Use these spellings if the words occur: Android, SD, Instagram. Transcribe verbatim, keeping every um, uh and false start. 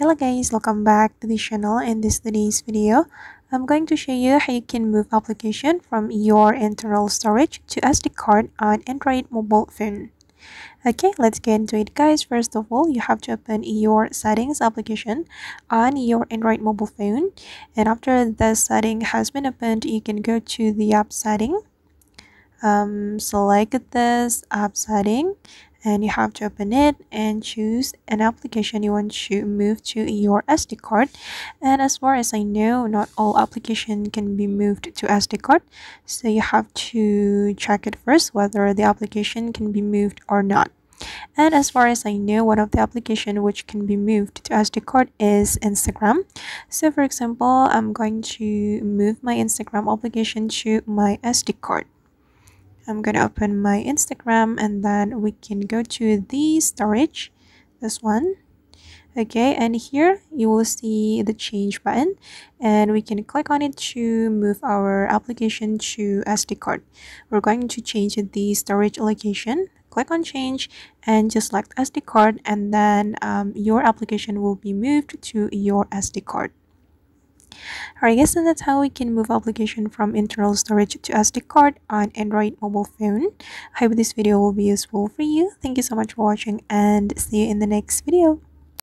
Hello guys, welcome back to the channel. And this today's video, I'm going to show you how you can move application from your internal storage to S D card on Android mobile phone. Okay, let's get into it guys. First of all, you have to open your settings application on your Android mobile phone, and after the setting has been opened, you can go to the app setting, um, select this app setting, and you have to open it and choose an application you want to move to your S D card. And as far as I know, not all application can be moved to S D card, so you have to check it first whether the application can be moved or not. And as far as I know, one of the application which can be moved to S D card is Instagram. So for example, I'm going to move my Instagram application to my S D card. I'm gonna open my Instagram, and then we can go to the storage, this one. Okay, and here you will see the change button, and we can click on it to move our application to S D card. We're going to change the storage location. Click on change and just select S D card, and then um, your application will be moved to your S D card. Alright guys, and that's how we can move application from internal storage to S D card on Android mobile phone. I hope this video will be useful for you. Thank you so much for watching, and see you in the next video.